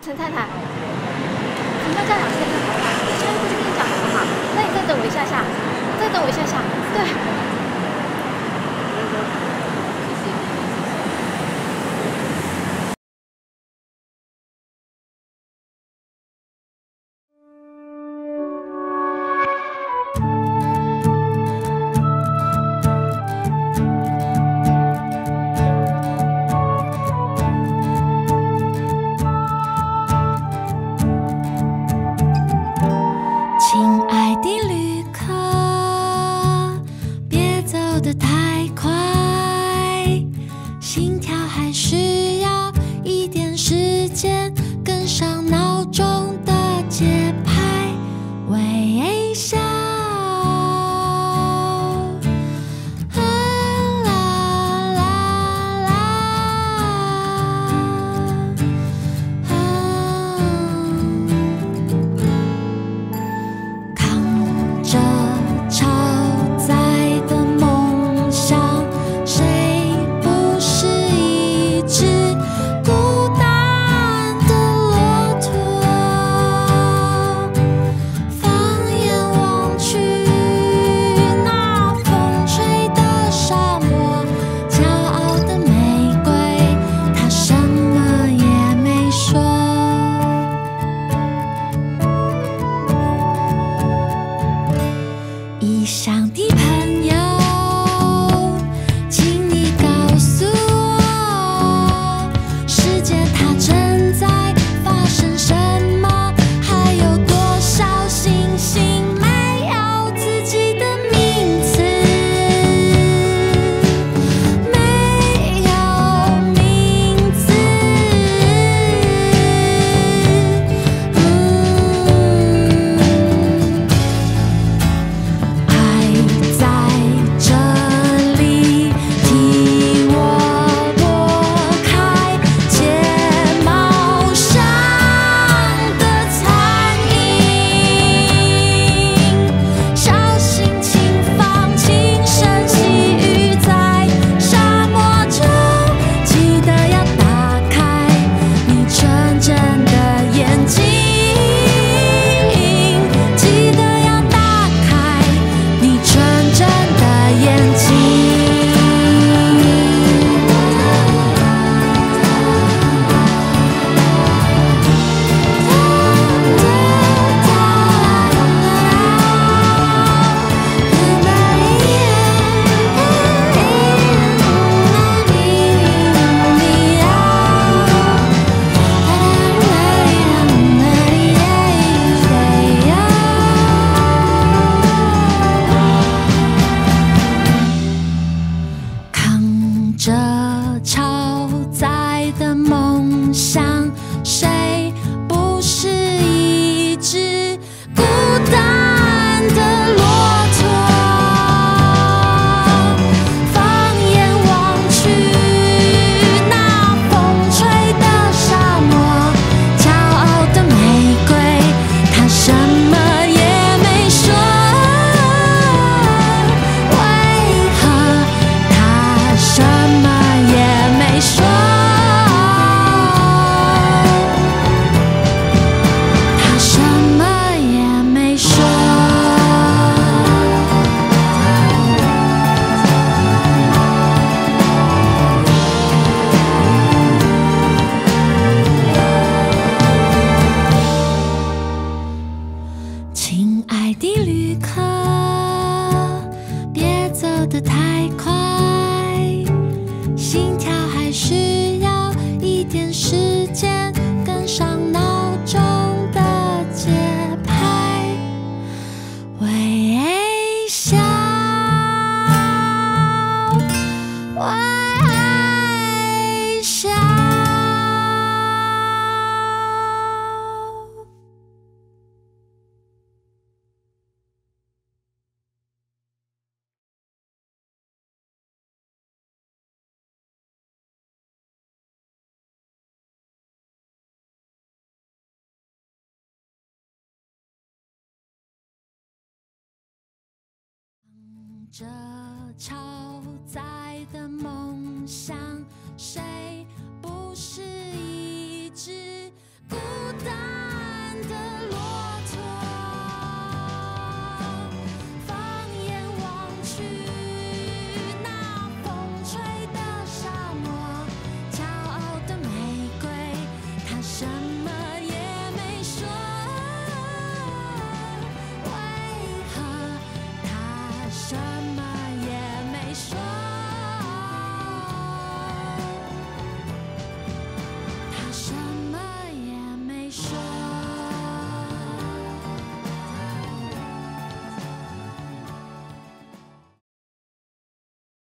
陈太太，陈科站长现在在头发，上一不是跟你讲什么吗？那你再等我一下下，再等我一下下，对。 这超载的梦想，谁不是一只？